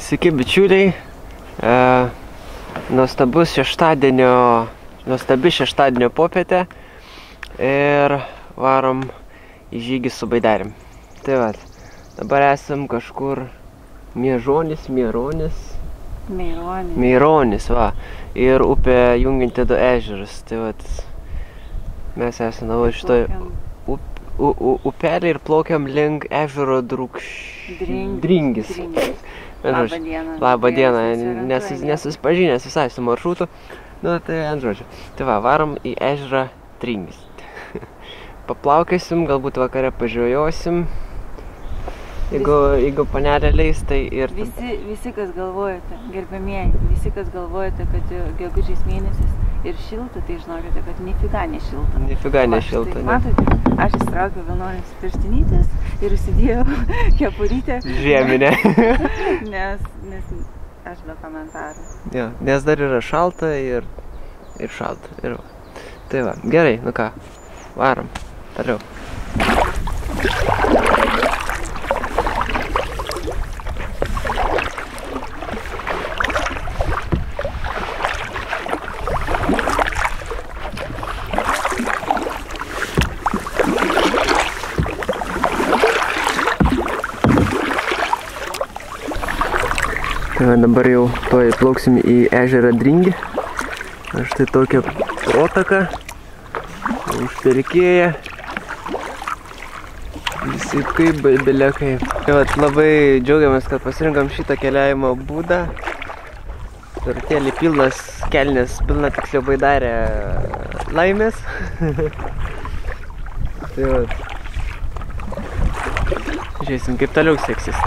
Sveiki bičiuliai, nuostabi šeštadienio popietė ir varom į žygį su baidarim. Tai va, dabar esam kažkur Miežonis, va, ir upė junginti du ežerus. Tai va, mes esam dabar šitoj upelį ir plaukiam link ežero Dringis. Labą dieną, nesusipažinęs visai su maršrutu. Nu, tai ant žodžio. Tai va, varom į ežerą Dringis. Paplaukėsim, galbūt vakare pažiojosim. Jeigu panelė leis, tai ir... Visi, kas galvojate, gerbėmieji, visi, kas galvojate, kad gegužės mėnesis ir šilta, tai žinokite, kad nifiga nešilta. Nifiga nešilta, ne. Matote, aš įstraukiau Vilnonės pirštinytės ir užsidėjau kepurytę. Žieminę. Nes aš be komentarų. Jo, nes dar yra šalta ir šalta. Ir va. Tai va, gerai, nu ką, varom, toliau. Dabar jau toj plauksim į ežerą Dringį. Aš tai tokią protaką už Perkėją. Visi kaip belekai. Labai džiaugiamės, kad pasirinkam šitą keliavimo būdą. Turtėlį pilnas kelnes, pilna tiksliau baidarė laimės. Tai va. Žiūrėsim, kaip toliau seksis.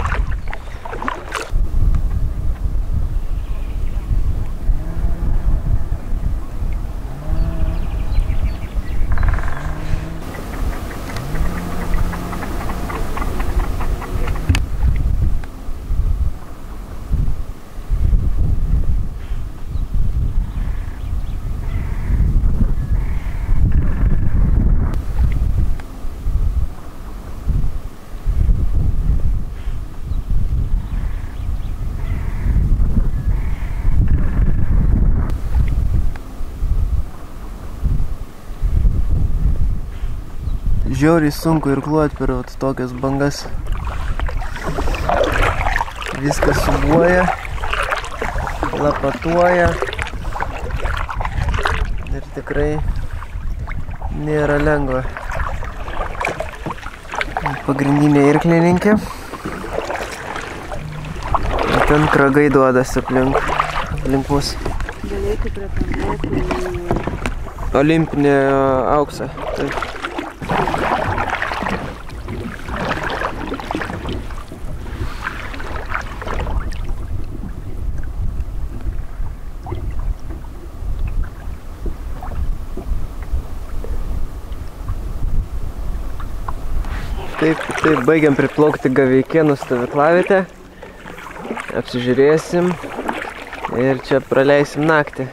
Žiauriai sunku irkluoti per tokias bangas. Viskas subuoja, lapatuoja ir tikrai nėra lengva. Pagrindinė irklininkė. Ten kragai duodasi aplink mus. Galėtų pretenduoti olimpinį auksą. Taip, baigiam priplaukti Gaveikėnų stovyklavietę, apsižiūrėsim ir čia praleisim naktį.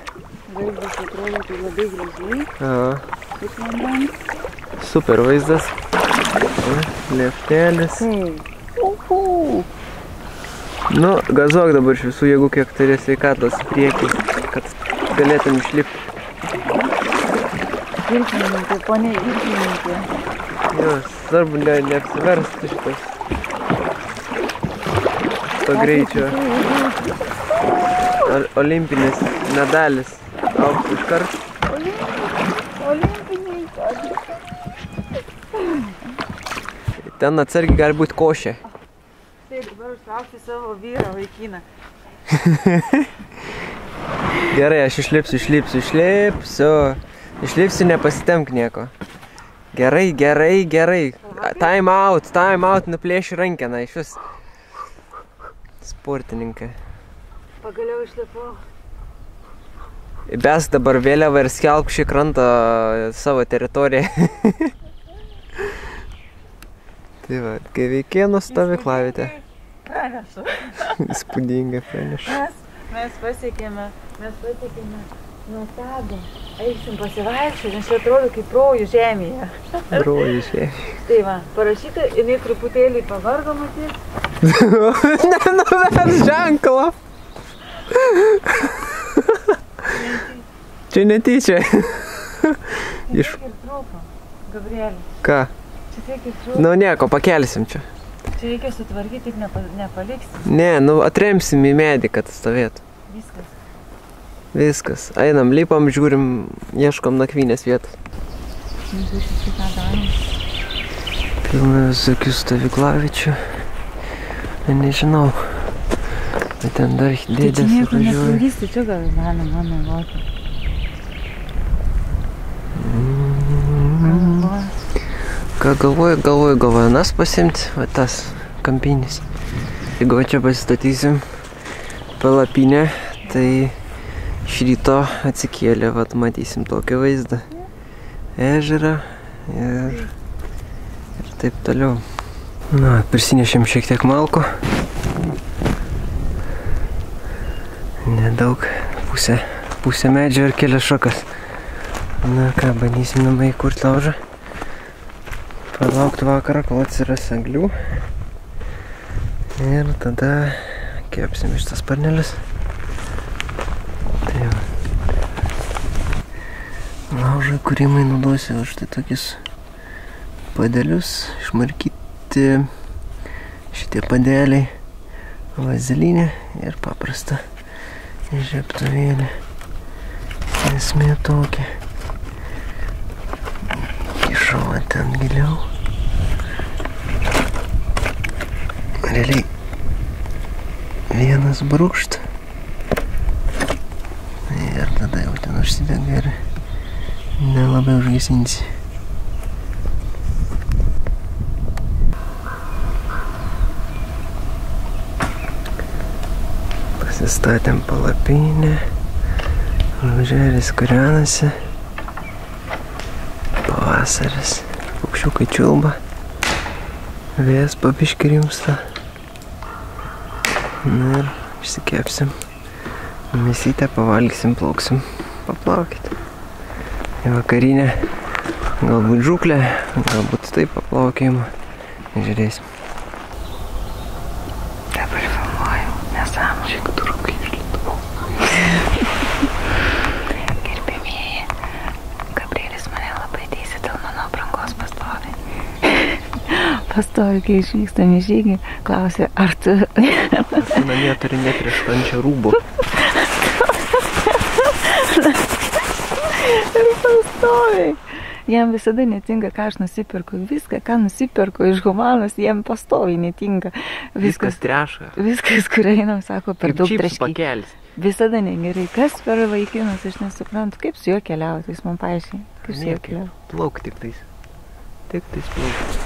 Vaizdas atrodo, tai labai gražiai. Super vaizdas. Lieptelis. Nu, gazuok dabar iš visų jėgų, kiek turi sveikatos priekį, kad galėtum išlipti. Irklininkė, ponė irklininkė. Jos, svarbu neapsiversti šito greičio. Olimpinis medalis. Aukštų iš kart. Olimpiniai. Ten atsargiai gali būti košė. Taip, dabar užtraukti savo vyrą vaikiną. Gerai, aš išlipsiu, nepasitemk nieko. Gerai. Time out, nuplėšiu rankeną iš vis. Sportininkai. Pagaliau išlipau. Besk dabar vėliavą ir skelbk šį krantą savo teritoriją. Tai va, Gaveikėnų stovyklavietė. Pranešu. Įspūdingai pranešu. Mes pasiekėme nuostabų Eisim pasivaikščioti, nes čia atrodo kaip rojų žemėje. Rojų žemėje. Tai va, parašyta, jinai truputėlį pavargo matys. Nenuvers ženklo. Čia netyčia. Iš... Čia ir trūko, Gabrielius. Ką? Čia tiek ir trūko. Nu nieko, pakelsim čia. Čia reikia sutvarkyti, tik nepaliksim. Ne, nu atremsim į medį, kad stovėtų. Viskas. Viskas. Einam, lipam, žiūrim, ieškom nakvynės vietos. Pilna visokių stovyklavičių. Nežinau. Bet ten dar dėdės suvažiuoja. Tai čia nieko nesuvysti, čia gal mano lokia. Ką galvoju, nas pasimti, va tas kampinis. Jeigu va čia pasistatysim palapinę, tai... Iš ryto atsikėlė, vat matysim tokį vaizdą. Ežerą ir taip toliau. Na, prisinešėm šiek tiek malko. Nedaug, pusę medžio ir kelias šakas. Na ką, bandysim namai kurti laužą. Palaukti vakarą, kol atsiras anglių. Ir tada kepsim iš tas sparnelis. Laužai, kurimai naudosiu štai tokius padelius, išmarkyti šitie padeliai, vazelinę ir paprastą žeptuvėlį. Esmė tokia. Kišau ten giliau. Realiai vienas brūkšt. Ir tada jau ten užsidega ir nelabai užgesinsi. Pasistatėm palapinę. Žeris kūrenasi. Pavasaris. Paukščiukai čiulba. Vėjas papiški rimsta. Na ir išsikepsim. Mėsytę pavalgysim, plauksim. Paplaukit. Į vakarinę, galbūt žūklę, galbūt taip paplaukėjimą, žiūrėsim. Dabar filmuoju, nesąmonė. Šiek turkai išlitau. Gerbėmieji, Gabrielis mane labai teisė dėl mano aprangos pastovi. Pastovi, kai išvykstam į žygį, klausė, ar tu... Esu namie turi neprieškančią rūbą. Pastoviai. Jam visada netinka, ką aš nusipirku. Viską, ką nusipirku iš Humanos, jam pastoviai netinka. Viskas treška. Viskas, kur einam, sako, per daug treškiai. Visada negerai. Kas per vaikinas, aš nesuprantu. Kaip su juo keliauti, jis man paaiškiai. Kaip su juo keliauti. Plauk tik tais. Tik tais plauk.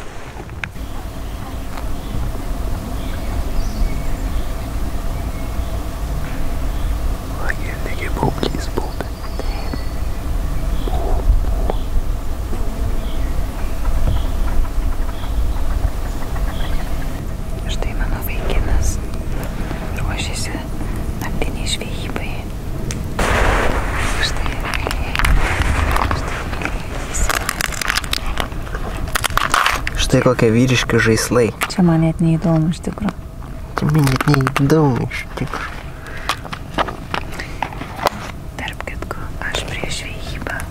Tai kokie vyriški žaislai. Čia man net neįdomu iš tikrųjų. Čia man net neįdomu iš tikrųjų. Tarp kitko, aš prieš žvejybą.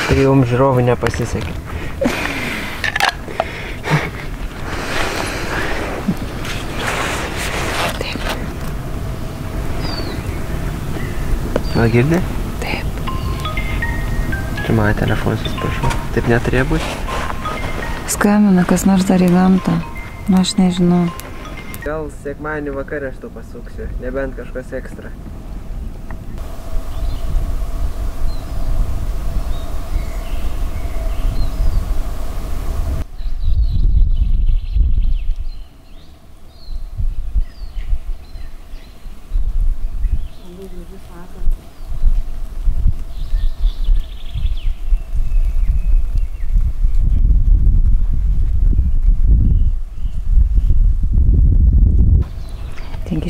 Tai jau žiūrovui nepasisekė. Taip. Va girdi? Taip. Čia mano telefonas, atsiprašau. Taip neturėjo būti. Skamina, kas nors dar į gamtą. Nu, aš nežinau. Gal sekmadienį vakarą aš tu pasuksiu, nebent kažkas ekstra.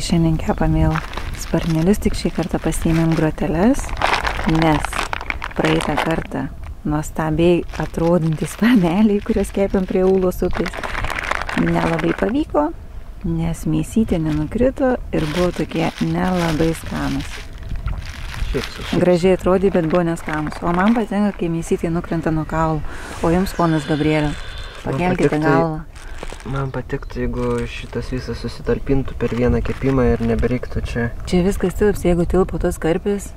Šiandien kepamėl sparnelius, tik šį kartą pasiėmėm groteles, nes praeitą kartą nuostabiai atrodantys paneliai, kuriuos kepėm prie Ūlos upės, nelabai pavyko, nes mėsytė nenukrito ir buvo tokie nelabai skanus. Gražiai atrodė, bet buvo neskanus. O man patinka, kai mėsytė nukrenta nuo kaulų. O jums, ponas Gabrieliau, pakelkite galvą. Man patiktų, jeigu šitas visas susitalpintų per vieną kepimą ir nebereiktų čia. Čia viskas tilps, jeigu tilpo tos karpės,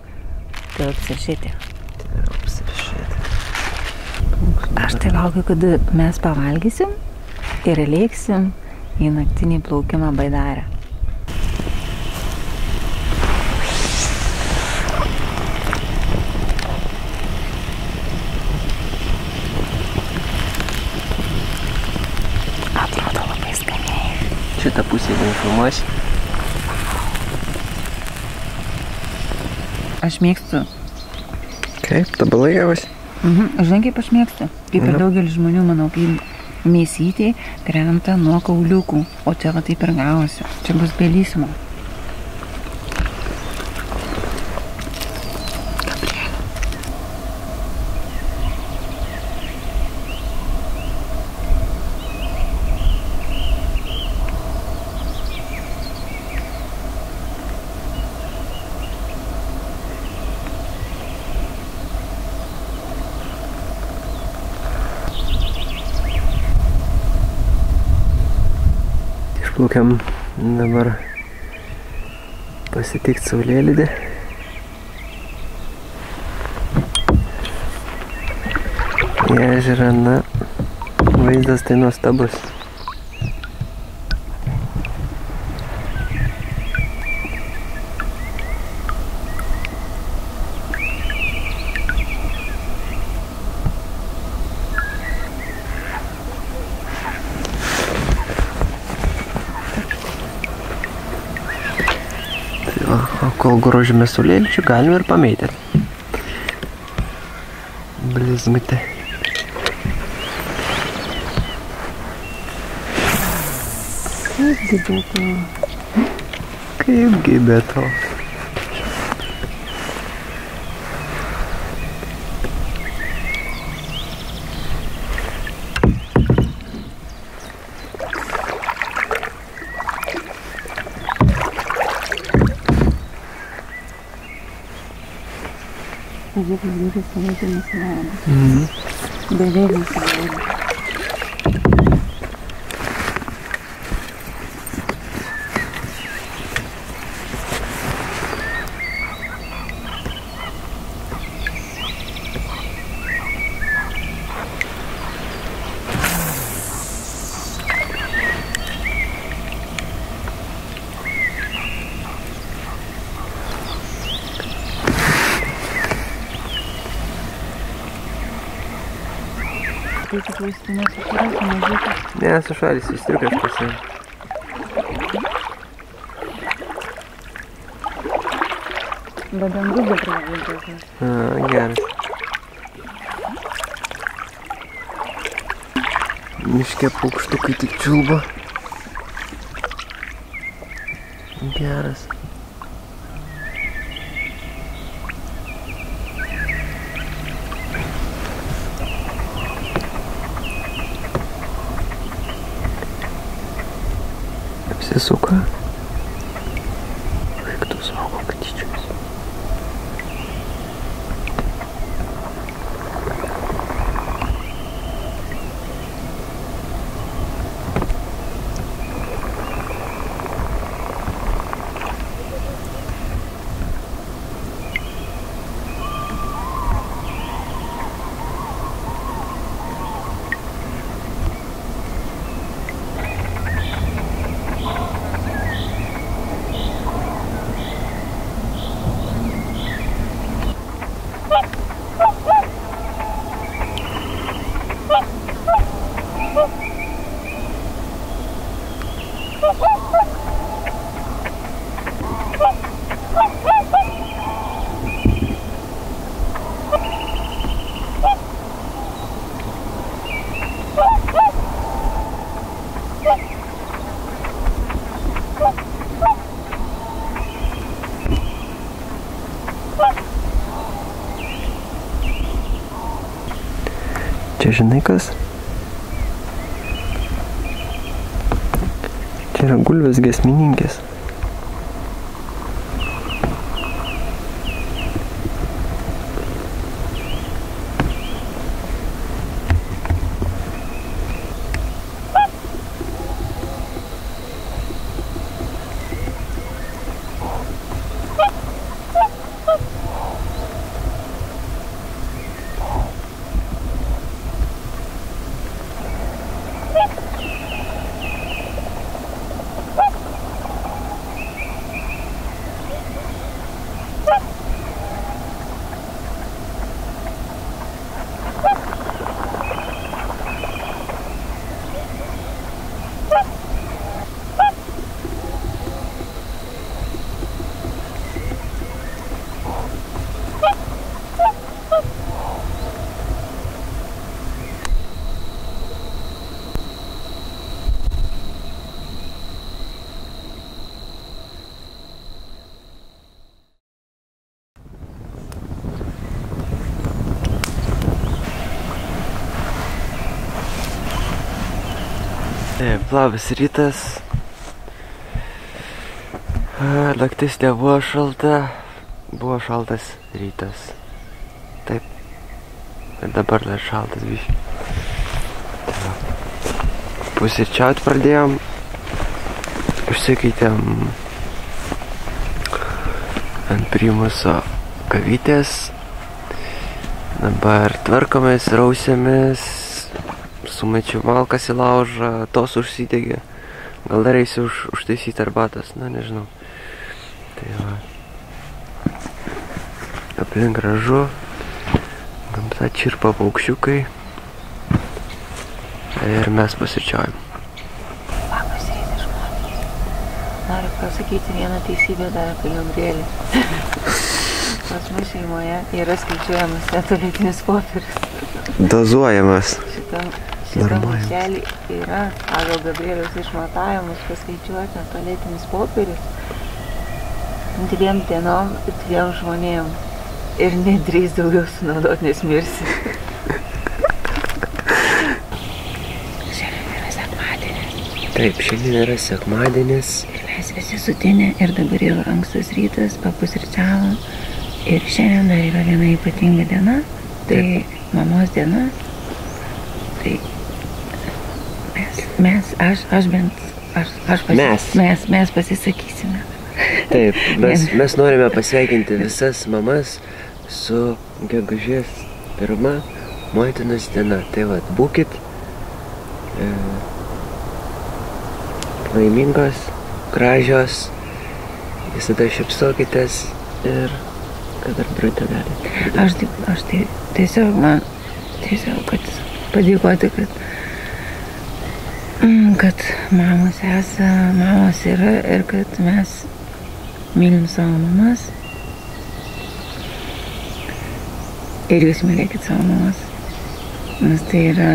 tilps ir šitie. Tilps ir šitie. Aš tai laukiu, kad mes pavalgysim ir lėksim į naktinį plaukimą Baidarę. Šitą pusę neinformuosi. Aš mėgstu. Kaip, tabalai gavosi? Žinai, kaip aš mėgstu. Kaip ir daugelis žmonių, manau, kaip mėsytėj krenta nuo kauliukų. O čia va taip ir gavosi. Čia bus belysimo. Plaukiam dabar pasitikti saulėlydį. Į ežerą, na, vaizdas tai nuostabus. Kol grožime saulėlydžiu, galime ir pamėtėti. Blizgutė. Kaipgi be to. Kaipgi be to. Žiūrėk, žiūrėk, saulėlydžiai nesileidė. Beveik ne, sušalys, vis tiek aš pasiėm. Badangu bepravinti. Gerai. Miške paukštukai tik čiulba. Geras. Suka. Кто саука, как течет. žinai kas? Čia yra gulvės giesmininkės. Labas rytas. Naktis nebuvo šalta. Buvo šaltas rytas. Taip. Ir dabar dar šaltas biškai. Pusryčiaut pradėjom. Užsikeitėm ant Primuso kavytės. Dabar tvarkomės, rausėmės. Sumečiu malkas į laužą, tos užsidegė. Gal dar eisiu užtaisyti arbatos, na nežinau. Tai va. Aplink gražu. Gamta čirpa paukščiukai. Ir mes pusryčiaujam. Labas rytas, žmonės. Noriu pasakyti vieną teisybę dar apie Gabrielį. Pas mūsų šeimoje yra skaičiuojamas toaletinis popierius. Dozuojamas. Šitam maišelį yra pagal Gabrieliaus išmatavimus paskaičiuoti tualetinis popierius 2 dienom ir 2 žmonėm. Ir nedrįs daugiau sunaudot, nes mirsi. Šiandien yra sekmadienis. Taip, šiandien yra sekmadienis. Ir mes visi sutinę ir dabar jau ankstus rytas, papusryčiavom. Ir šiandien dar yra viena ypatinga diena. Tai mamos diena. Tai mes pasisakysime. Taip, mes norime pasveikinti visas mamas su Gegužės 1 motinos diena. Tai va, būkit laimingos, gražios, visada šypsokitės ir kad dar brūtę galite. Aš tai tiesiog, man tiesiog, kad padėkoti, kad mamos esą, mamos yra ir kad mes mylim savo mamas. Ir jūs mylėkit savo mamas, nes tai yra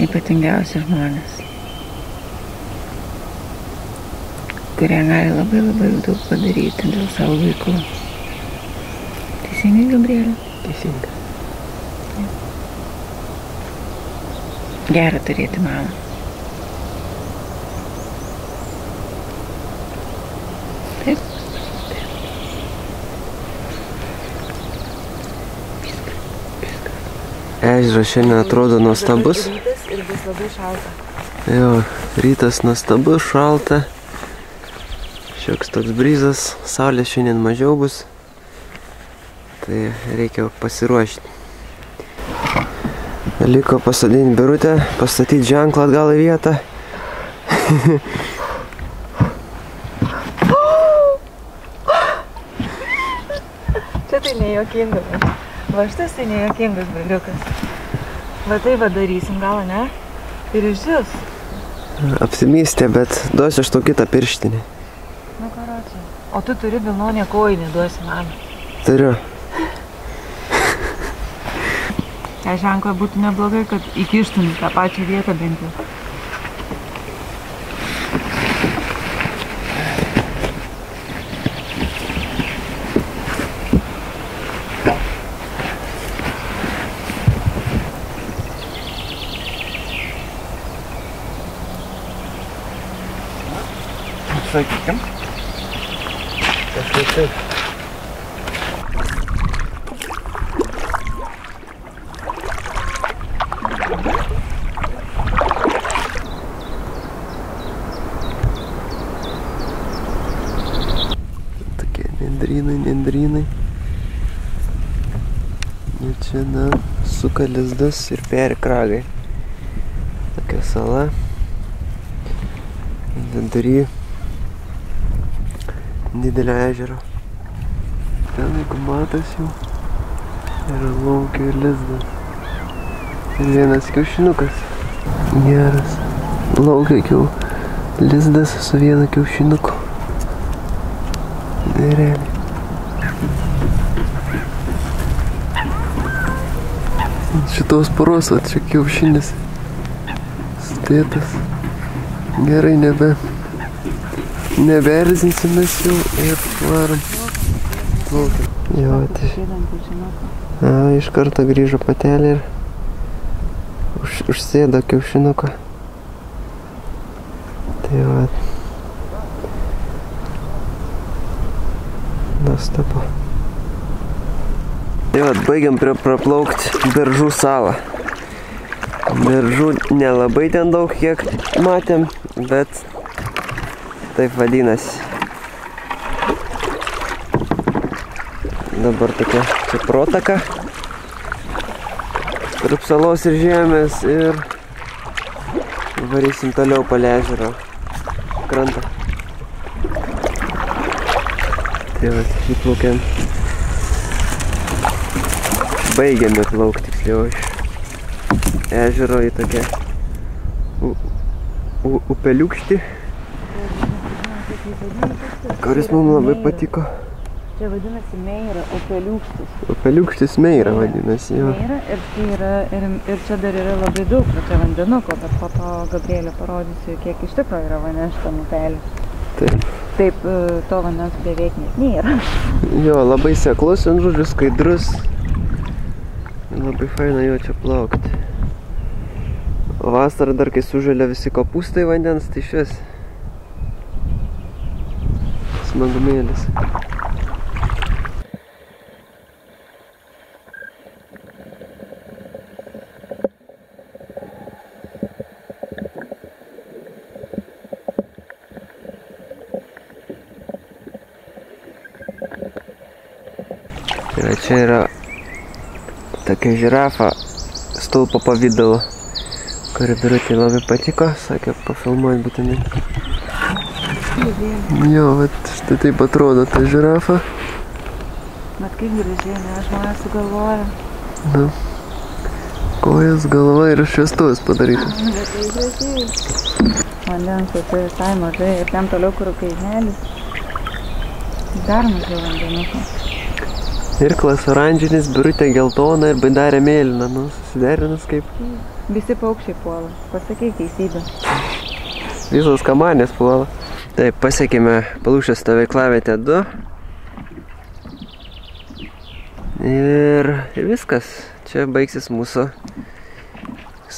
ypatingiausi žmonės, kurie gali labai labai daug padaryti dėl savo vaikų. Teisingai, Gabrielė? Teisingai. Gera turėti mamą. Taip? Taip. Ežeras šiandien atrodo nuostabus. Rytas ir bus labai šalta. Jo, rytas nuostabus, šalta. Šioks toks bryzas, saulės šiandien mažiau bus. Tai reikia pasiruošti. Liko pasadinti birutę, pastatyti ženklą atgal į vietą. Čia tai nejuokingas. Va štas tai nejuokingas berniukas. Va tai va darysim gal, ne? Ir iš jūs. Apsimystė, bet duosiu aš tau kitą pirštinį. Nu, karočiai. O tu turi Vilnonę kojinį, duosi man. Turiu. Tai ženklą būtų neblogai, kad įkištum tą pačią vietą bent jau. sakykim. Kažkaip taip. Tokie nendrynai. Ir čia, na, suka lizdas ir peri kragai. Tokia sala. Vidury didelio ežero. Ten, jeigu matas jau, yra laukio lizdas. Ir vienas kiaušinukas. Geras. Laukio lizdas su vienu kiaušinuku. Realiai. Šitos poros, va čia kiaušinis sudėtas. Gerai, neberzinsimės jau ir varam plaukiam. Jo, iš karto grįžo patelė ir užsėdo kiaušinuką. Tai va. Nustabu. Tai va, baigiam praplaukti Beržų salą. Beržų nelabai ten daug, kiek matėm, bet taip vadinasi. Dabar tokia čia protaka tarp salos ir žemės ir varysim toliau palei ežero krantą. Tai va, įplaukiam. Baigiame plaukti, tiksliau, iš ežero į tokią upeliukštį, kuris mums labai patiko. Čia vadinasi Meira, upeliukštis. Upeliukštis Meira vadinasi, jo. Meira ir čia dar yra labai daug čia vandenuko, bet po to Gabrielio parodysiu, kiek iš tikro yra vandens tam upeliu. Taip. Taip, to vandens beveik net nėra. Jo, labai seklus, žodžiu, skaidrus. Labai faina jo čia plaukti. Vasarą dar, kai sužalia visi kopūstai vandens, tai šis smagumėlis. Ir čia yra tokia žirafa stulpo pavidalo, kuri Birutei labai patiko, sakė, pafilmuot būtinai. Jo, vat štai taip atrodo ta žirafa. Mat kaip gražiai, ne, žmonės sugalvoja. Na, kojas, galva ir šviestuvas padarytas. Bet tai gražiai. Vandens tai visai mažai ir ten toliau, kur kaimelis. Dar mažiau vandenuko. Irklas oranžinis, Birutė geltona ir Baidarė mėlyna. Nu, susiderinus kaip. Visi paukščiai puola. Pasakyk teisybę. Visos kamanės puola. Taip, pasiekime Palūšės stovyklavietę 2. Ir viskas. Čia baigsis mūsų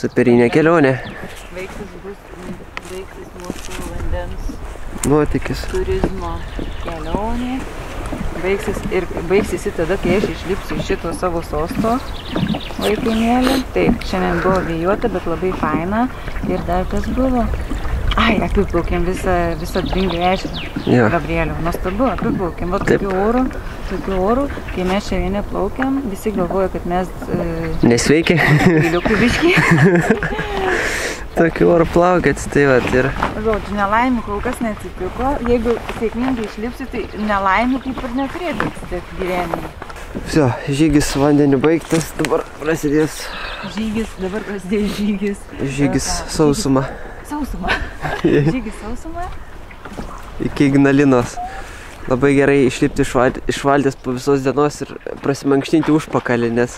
superinė kelionė. Baigsis mūsų vandens nuotykis. Turizmo kelionė. Baigsis ir tada, kai aš išlipsiu iš šito savo sosto laikinėlį. Taip, šiandien buvo vėjuota, bet labai faina. Ir dar kas buvo? Ai, apiplaukėm visą Dringio ežerą. Gabrieliau, nuostabu, apiplaukėm. Vat tokiu oru, kai mes čia vieni plaukėm, visi galvoja, kad mes... Nesveikia. Viliukų biškį. Tokiu oru plaukėt, tai vat ir... Žodžiu, nelaimė kol kas neatsitiko. Jeigu sėkmingai išlipsiu, tai nelaimė kaip ir neturėtų atsitikti gyvenime. Viso, žygis vandeniu baigtas, dabar prasidės... Žygis. Žygis sausuma. Žygis sausuma. Iki Ignalinos. Labai gerai išlipti iš valties po visos dienos ir prasimankštinti užpakalį, nes...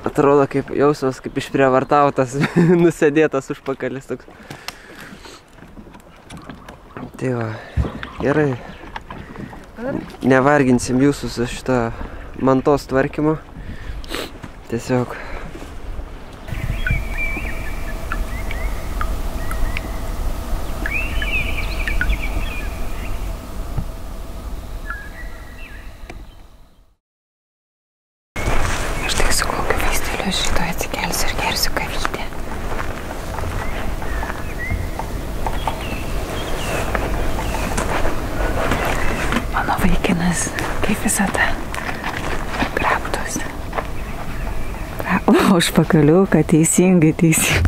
Atrodo kaip jausmas, kaip išprievartautas, nusėdėtas užpakalis toks. Tai va, gerai. Nevarginsim jūsų su šitą mantos tvarkymą. Tiesiog. Gabrielius šitoj atsikels ir gersiu kavytę. Mano vaikinas, kaip visada, kraptus. Užpakaliuką, teisingai.